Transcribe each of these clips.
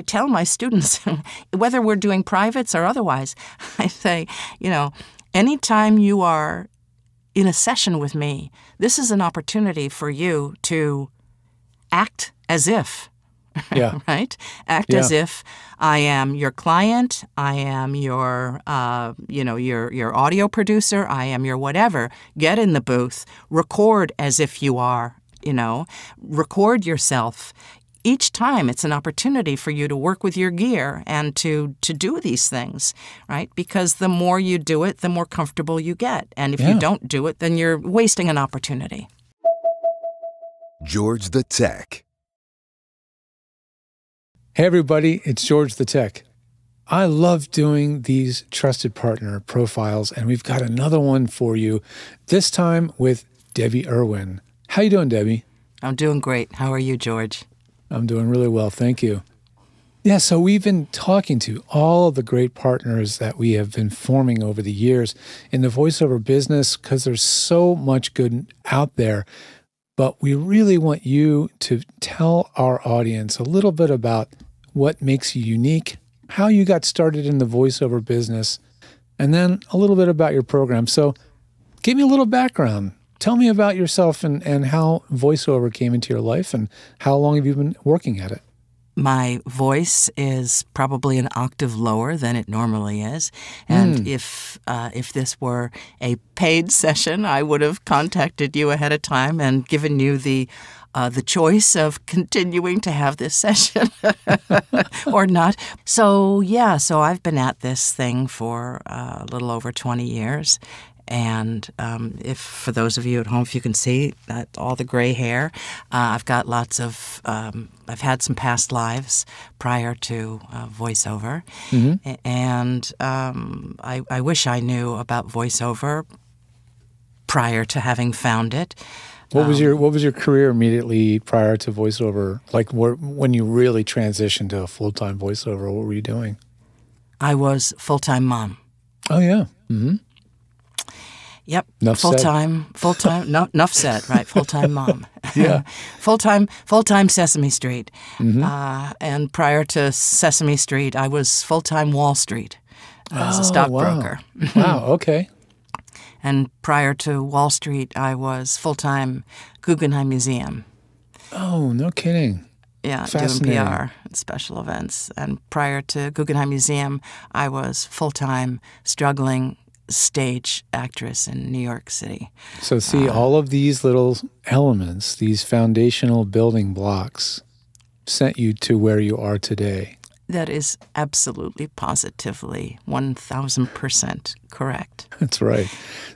I tell my students, whether we're doing privates or otherwise, I say, you know, anytime you are in a session with me, this is an opportunity for you to act as if, yeah. right? Act yeah. as if I am your client, I am your, you know, your audio producer, I am your whatever. Get in the booth, record as if you are, you know, record yourself. Each time it's an opportunity for you to work with your gear and to do these things, right? Because the more you do it, the more comfortable you get. And if yeah. you don't do it, then you're wasting an opportunity. George the Tech. Hey, everybody, it's George the Tech. I love doing these trusted partner profiles, and we've got another one for you, this time with Debbie Irwin. How you doing, Debbie? I'm doing great. How are you, George? I'm doing really well, thank you. Yeah, so we've been talking to all of the great partners that we have been forming over the years in the voiceover business because there's so much good out there. But we really want you to tell our audience a little bit about what makes you unique, how you got started in the voiceover business, and then a little bit about your program. So give me a little background. Tell me about yourself and how voiceover came into your life and how long have you been working at it? My voice is probably an octave lower than it normally is. And if this were a paid session, I would have contacted you ahead of time and given you the choice of continuing to have this session or not. So, yeah, so I've been at this thing for a little over 20 years. And if for those of you at home, if you can see all the gray hair, I've got lots of, I've had some past lives prior to voiceover. Mm-hmm. And I wish I knew about voiceover prior to having found it. What was your career immediately prior to voiceover? Like when you really transitioned to a full-time voiceover, what were you doing? I was full-time mom. Oh, yeah. Mm-hmm. Yep, full-time, no, enough said, right, full-time mom. Yeah. full-time Sesame Street. Mm-hmm. And prior to Sesame Street, I was full-time Wall Street as a stockbroker. Wow. Wow, okay. And prior to Wall Street, I was full-time Guggenheim Museum. Oh, no kidding. Yeah, doing PR and special events. And prior to Guggenheim Museum, I was full-time struggling stage actress in New York City. So see, all of these little elements, these foundational building blocks, sent you to where you are today. That is absolutely positively 1,000% correct. That's right.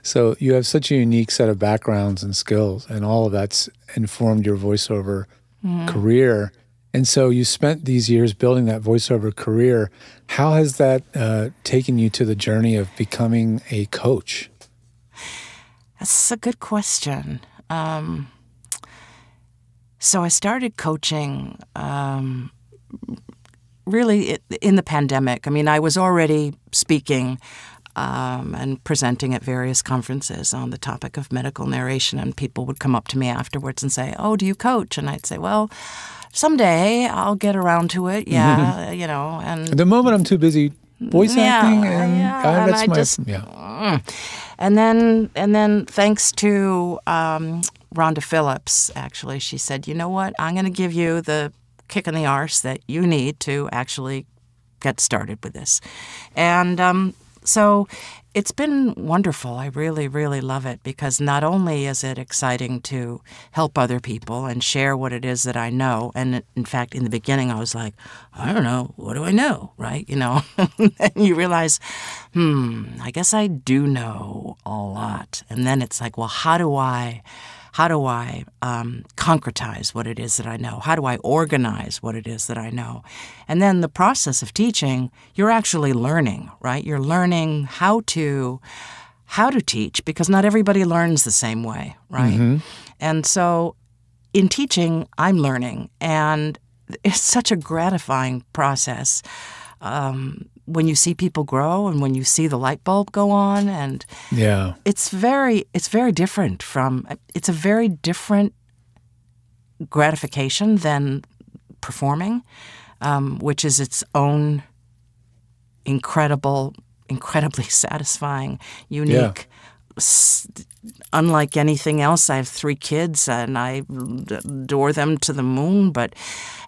So you have such a unique set of backgrounds and skills, and all of that's informed your voiceover career. And so you spent these years building that voiceover career. How has that taken you to the journey of becoming a coach? That's a good question. So I started coaching really in the pandemic. I mean, I was already speaking and presenting at various conferences on the topic of medical narration, and people would come up to me afterwards and say, "Oh, do you coach?" And I'd say, "Well, someday I'll get around to it, yeah, you know." And at the moment, I'm too busy voice acting, and that's my yeah. And then, thanks to Rhonda Phillips, actually, she said, "You know what? I'm going to give you the kick in the arse that you need to actually get started with this," and so. It's been wonderful. I really, really love it because not only is it exciting to help other people and share what it is that I know, and in fact, in the beginning, I was like, I don't know, what do I know, right? You know, and you realize, I guess I do know a lot. And then it's like, well, how do I concretize what it is that I know? How do I organize what it is that I know? And then the process of teaching, you're actually learning, right? You're learning how to teach because not everybody learns the same way, right? Mm-hmm. And so in teaching, I'm learning. And it's such a gratifying process when you see people grow and when you see the light bulb go on, and yeah, it's very different from, it's a very different gratification than performing. which is its own incredibly satisfying, unique, unlike anything else. I have 3 kids, and I adore them to the moon, but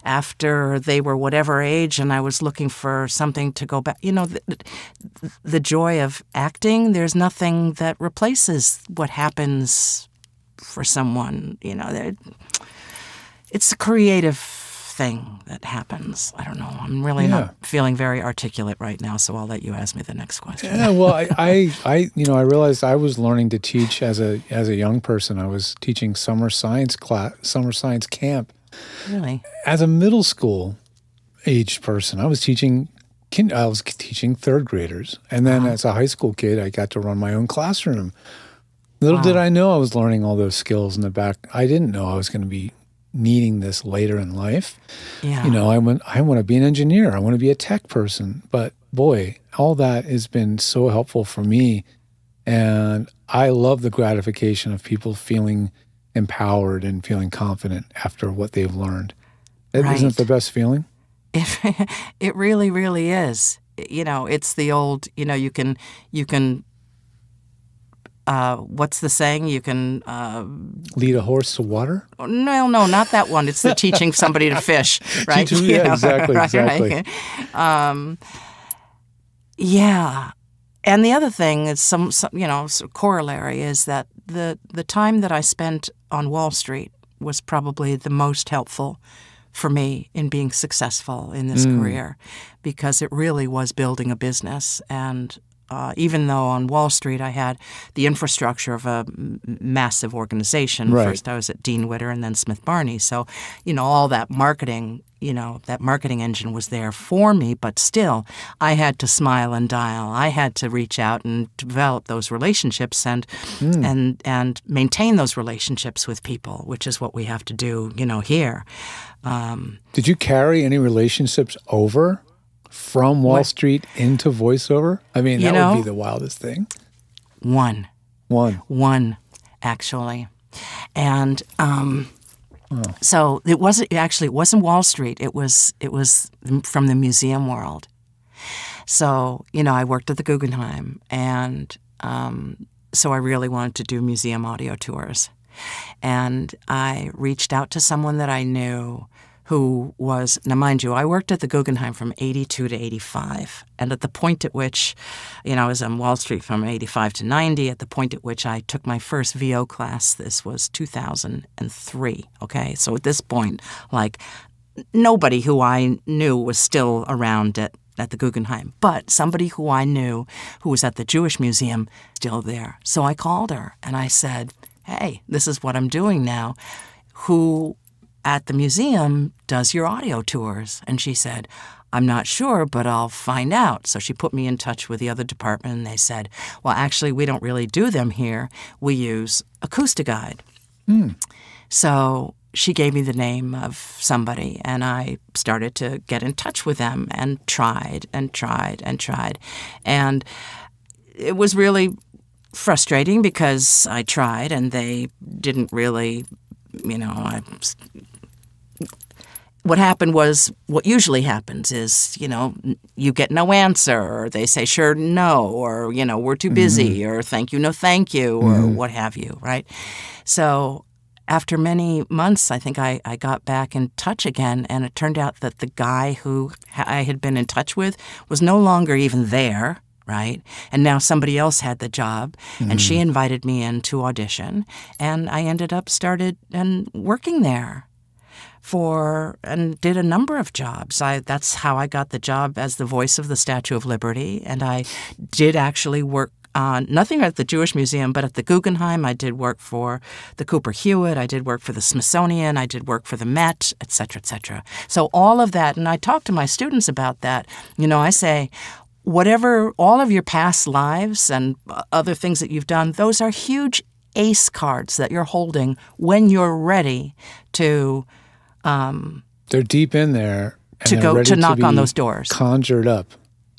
after they were whatever age and I was looking for something to go back, you know, the joy of acting, there's nothing that replaces what happens for someone, you know. It's a creative thing that happens. I don't know. I'm really not feeling very articulate right now, so I'll let you ask me the next question. Yeah, well, I you know, I realized I was learning to teach as a young person. I was teaching summer science camp. Really? As a middle school aged person, I was teaching third graders, and then as a high school kid, I got to run my own classroom. Little did I know I was learning all those skills in the back. I didn't know I was going to be needing this later in life. Yeah. You know, I want to be an engineer. I want to be a tech person. But boy, all that has been so helpful for me. And I love the gratification of people feeling empowered and feeling confident after what they've learned. Right. Isn't it the best feeling? It really, really is. You know, it's the old, you know, you can what's the saying? You can lead a horse to water? No, not that one. It's the teaching somebody to fish, right? Teaching, you know? Exactly, right, exactly. Right? Yeah, and the other thing is some you know, sort of corollary is that the time that I spent on Wall Street was probably the most helpful for me in being successful in this career, because it really was building a business. And even though on Wall Street I had the infrastructure of a massive organization. Right. First I was at Dean Witter and then Smith Barney. So, you know, all that marketing, you know, that marketing engine was there for me. But still, I had to smile and dial. I had to reach out and develop those relationships and maintain those relationships with people, which is what we have to do, you know, here. Did you carry any relationships over from Wall Street into voiceover? I mean, that would be the wildest thing. One, actually. And so it wasn't Wall Street. It was from the museum world. So, you know, I worked at the Guggenheim, and so I really wanted to do museum audio tours. And I reached out to someone that I knew who was, now mind you, I worked at the Guggenheim from 82 to 85. And at the point at which, you know, I was on Wall Street from 85 to 90, at the point at which I took my first VO class, this was 2003, okay? So at this point, like, nobody who I knew was still around at the Guggenheim, but somebody who I knew who was at the Jewish Museum still there. So I called her and I said, hey, this is what I'm doing now. Who at the museum does your audio tours? And she said, I'm not sure, but I'll find out. So she put me in touch with the other department, and they said, well, actually, we don't really do them here. We use Acoustiguide. So she gave me the name of somebody, and I started to get in touch with them and tried and tried and tried. And it was really frustrating because I tried, and they didn't really, you know, what happened was what usually happens is, you know, you get no answer, or they say, sure, no, or, you know, we're too busy, or thank you, no thank you, or what have you, right? So after many months, I think I got back in touch again, and it turned out that the guy who I had been in touch with was no longer even there, right? And now somebody else had the job, and she invited me in to audition, and I ended up working there and did a number of jobs. That's how I got the job as the voice of the Statue of Liberty, and I did actually work nothing at the Jewish Museum, but at the Guggenheim I did work for the Cooper Hewitt, I did work for the Smithsonian, I did work for the Met, et cetera, et cetera. So all of that, and I talk to my students about that. You know, I say, whatever, all of your past lives and other things that you've done, those are huge ace cards that you're holding when you're ready to they're deep in there, and to go ready to knock on those doors, conjured up,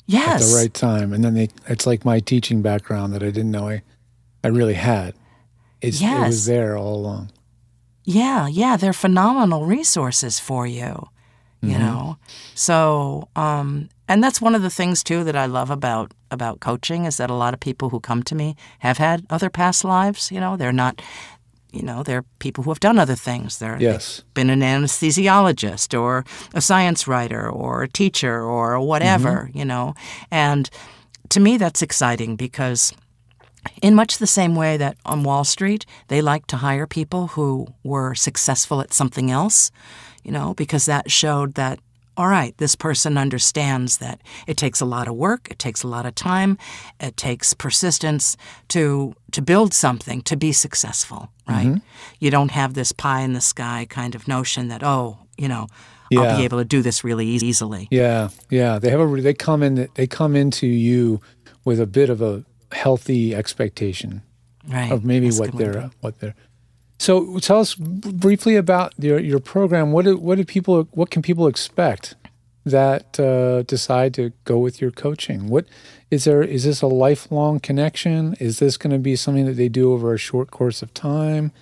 yes, at the right time. And then it's like my teaching background that I didn't know I really had. It was there all along. Yeah, they're phenomenal resources for you. you know? So, and that's one of the things, too, that I love about coaching is that a lot of people who come to me have had other past lives, you know? They're not, you know, they're people who have done other things. They're been an anesthesiologist or a science writer or a teacher or whatever, you know? And to me, that's exciting because in much the same way that on Wall Street, they like to hire people who were successful at something else, you know, because that showed that, all right, this person understands that it takes a lot of work, it takes a lot of time, it takes persistence to build something, to be successful, right? You don't have this pie-in-the-sky kind of notion that, oh, you know, I'll be able to do this really easily. They come into you with a bit of a healthy expectation of maybe what they're. So tell us briefly about your program. What can people expect that decide to go with your coaching? Is this a lifelong connection? Is this going to be something that they do over a short course of time?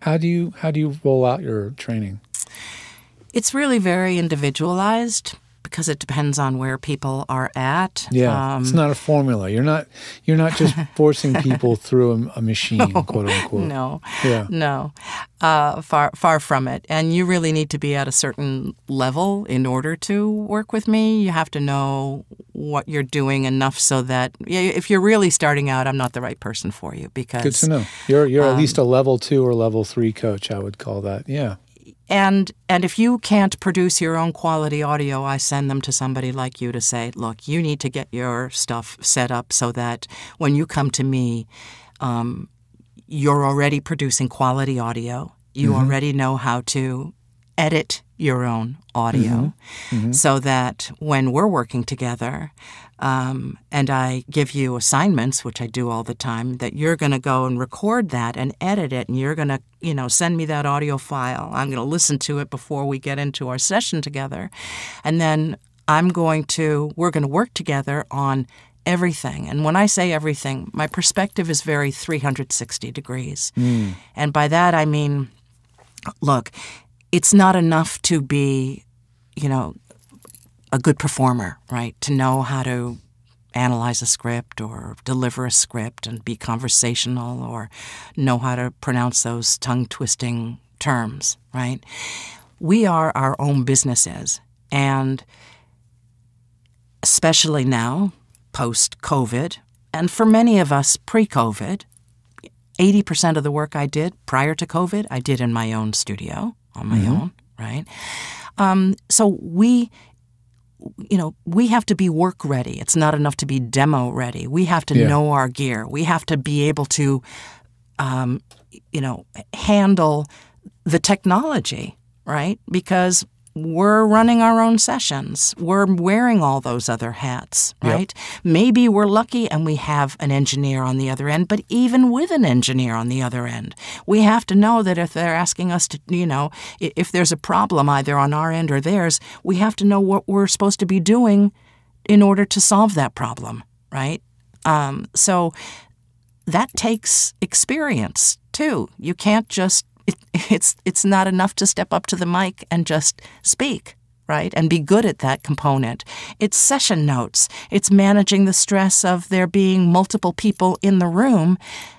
How do you roll out your training? It's really very individualized, because it depends on where people are at. Yeah, it's not a formula. You're not just forcing people through a machine, quote unquote. No, no, far from it. And you really need to be at a certain level in order to work with me. You have to know what you're doing enough so that if you're really starting out, I'm not the right person for you. Because good to know. You're at least a level 2 or level 3 coach. I would call that. Yeah. And if you can't produce your own quality audio, I send them to somebody like you to say, look, you need to get your stuff set up so that when you come to me, you're already producing quality audio. You already know how to edit your own audio so that when we're working together and I give you assignments, which I do all the time, that you're going to go and record that and edit it, and you're going to, you know, send me that audio file. I'm going to listen to it before we get into our session together. And then we're going to work together on everything. And when I say everything, my perspective is very 360 degrees. And by that I mean, look, it's not enough to be, you know, a good performer, right? To know how to analyze a script or deliver a script and be conversational or know how to pronounce those tongue-twisting terms, right? We are our own businesses. And especially now, post-COVID, and for many of us pre-COVID, 80% of the work I did prior to COVID, I did in my own studio. On my own, right? So we have to be work ready. It's not enough to be demo ready. We have to know our gear. We have to be able to, handle the technology, right? Because we're running our own sessions. We're wearing all those other hats, right? Yep. Maybe we're lucky and we have an engineer on the other end, but even with an engineer on the other end, we have to know that if they're asking us to, you know, if there's a problem either on our end or theirs, we have to know what we're supposed to be doing in order to solve that problem, right? So that takes experience, too. You can't just it's not enough to step up to the mic and just speak, right, and be good at that component. It's session notes. It's managing the stress of there being multiple people in the room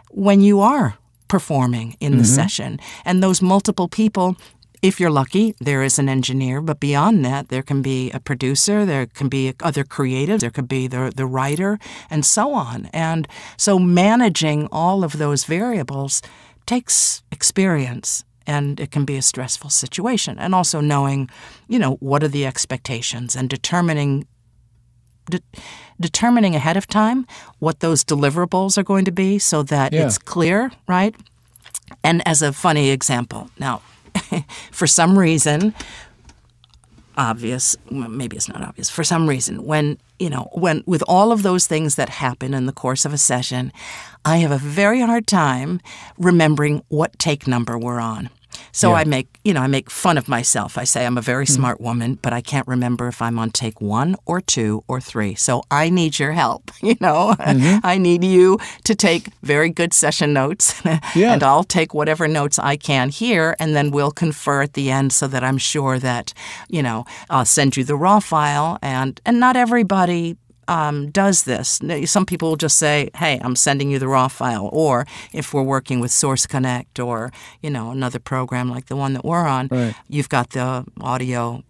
when you are performing in the session. And those multiple people, if you're lucky, there is an engineer. But beyond that, there can be a producer. There can be other creatives. There could be the writer and so on. And so managing all of those variables takes experience, and it can be a stressful situation. And also knowing, you know, what are the expectations and determining ahead of time what those deliverables are going to be so that it's clear, right? And as a funny example, now, for some reason, obvious, maybe it's not obvious, for some reason, when with all of those things that happen in the course of a session, I have a very hard time remembering what take number we're on. So I make fun of myself. I say I'm a very smart woman, but I can't remember if I'm on take 1 or 2 or 3. So I need your help, you know. I need you to take very good session notes, and I'll take whatever notes I can here, and then we'll confer at the end so that I'm sure that, you know, I'll send you the raw file. And not everybody does this. Some people will just say, hey, I'm sending you the raw file. Or if we're working with Source Connect or, you know, another program like the one that we're on, you've got the audio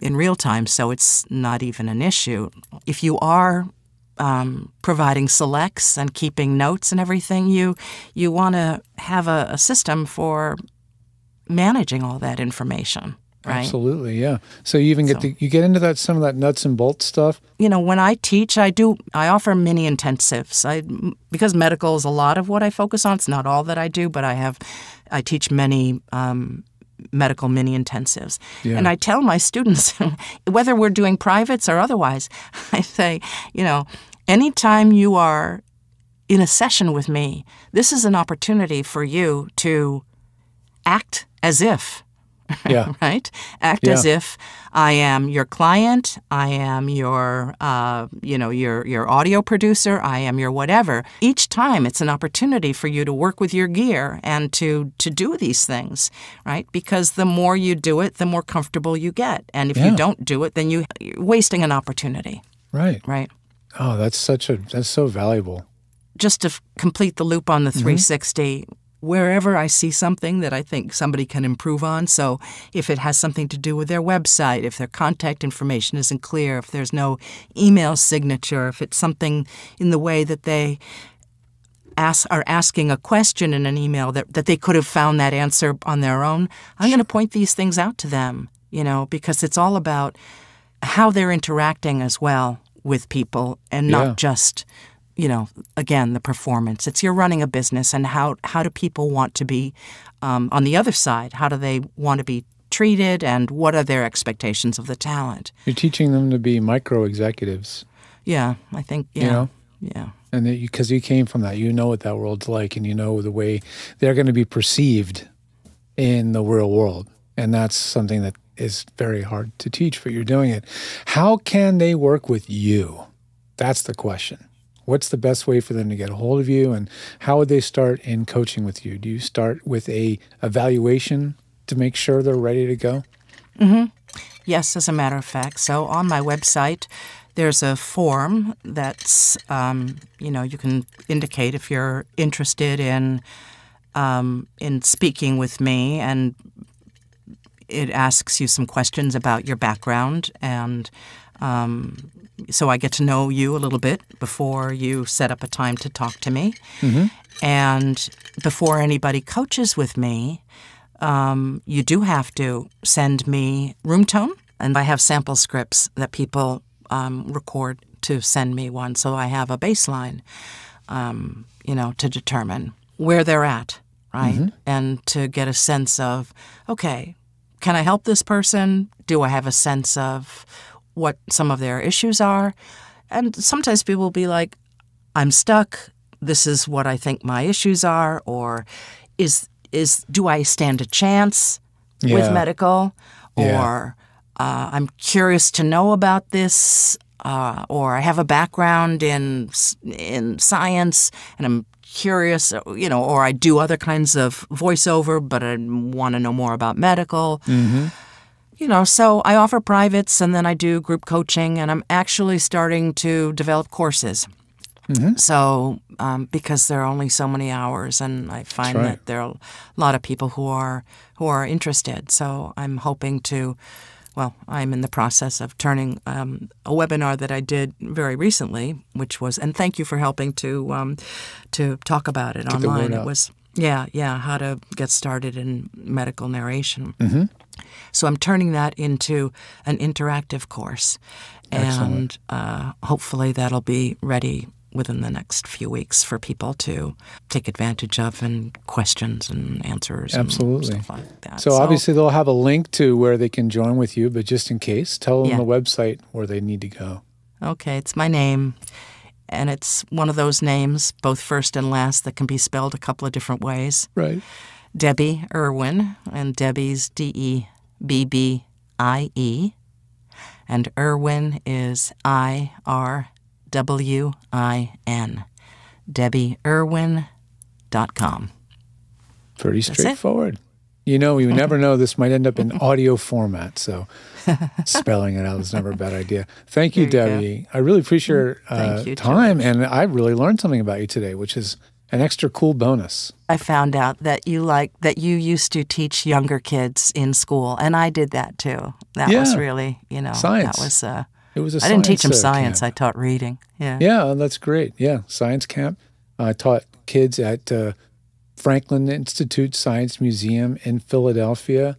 in real time, so it's not even an issue. If you are providing selects and keeping notes and everything, you want to have a system for managing all that information. Right? Absolutely, yeah. So you even get you get into that some of that nuts and bolts stuff. You know, when I teach, I offer mini intensives. Because medical is a lot of what I focus on. It's not all that I do, but I teach many medical mini intensives. Yeah. And I tell my students, whether we're doing privates or otherwise, I say, you know, anytime you are in a session with me, this is an opportunity for you to act as if. Right? Act as if I am your client, I am your, you know, your audio producer, I am your whatever. Each time it's an opportunity for you to work with your gear and to do these things, right? Because the more you do it, the more comfortable you get. And if you don't do it, then you're wasting an opportunity. Right. Right. Oh, that's so valuable. Just to complete the loop on the 360, wherever I see something that I think somebody can improve on, so if it has something to do with their website, if their contact information isn't clear, if there's no email signature, if it's something in the way that they are asking a question in an email that they could have found that answer on their own, I'm going to point these things out to them, you know, because it's all about how they're interacting as well with people and not just, you know, again, the performance. It's you're running a business, and how do people want to be on the other side? How do they want to be treated, and what are their expectations of the talent? You're teaching them to be micro-executives. Yeah, I think, you know? Yeah. And because you came from that, you know what that world's like, and you know the way they're going to be perceived in the real world. And that's something that is very hard to teach, but you're doing it. How can they work with you? That's the question. What's the best way for them to get a hold of you, and how would they start in coaching with you? Do you start with a evaluation to make sure they're ready to go? Yes, as a matter of fact. So on my website, there's a form that's, you know, you can indicate if you're interested in speaking with me, and it asks you some questions about your background and so I get to know you a little bit before you set up a time to talk to me. And before anybody coaches with me, you do have to send me room tone. And I have sample scripts that people record to send me one. So I have a baseline, you know, to determine where they're at, right? And to get a sense of, okay, can I help this person? Do I have a sense of what some of their issues are? And sometimes people will be like, I'm stuck, this is what I think my issues are, or do I stand a chance with medical? Or I'm curious to know about this, or I have a background in science and I'm curious, you know, or I do other kinds of voiceover, but I want to know more about medical. You know, so I offer privates, and then I do group coaching, and I'm actually starting to develop courses. So, because there are only so many hours, and I find that there are a lot of people who are interested. So I'm hoping to, well, I'm in the process of turning a webinar that I did very recently, which was, and thank you for helping to talk about it online. It was, how to get started in medical narration. So I'm turning that into an interactive course, and hopefully that'll be ready within the next few weeks for people to take advantage of, and questions and answers and stuff like that. So obviously they'll have a link to where they can join with you, but just in case, tell them the website where they need to go. Okay, it's my name, and it's one of those names, both first and last, that can be spelled a couple of different ways. Right. Debbie Irwin, and Debbie's D-E-B-B-I-E, and Irwin is I-R-W-I-N. DebbieIrwin.com. Pretty straightforward. You know, you never know. This might end up in audio format, so spelling it out is never a bad idea. Thank you, Debbie. I really appreciate your time, and I really learned something about you today, which is an extra cool bonus. I found out that you used to teach younger kids in school, and I did that too. That was really, you know, science. That was I didn't teach them science. Camp. I taught reading. Yeah. Yeah, that's great. Yeah, science camp. I taught kids at Franklin Institute Science Museum in Philadelphia.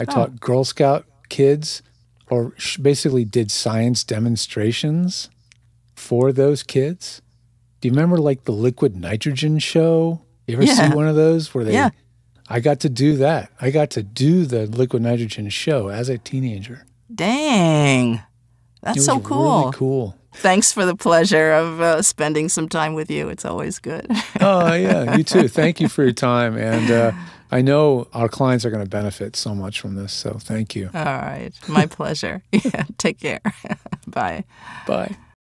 I taught Girl Scout kids, or basically did science demonstrations for those kids. Do you remember like the liquid nitrogen show? You ever see one of those where they? Yeah. I got to do that. I got to do the liquid nitrogen show as a teenager. Dang. That's so cool. Really cool. Thanks for the pleasure of spending some time with you. It's always good. Oh, yeah. You too. Thank you for your time. And I know our clients are going to benefit so much from this, so thank you. All right. My pleasure. Yeah. Take care. Bye. Bye.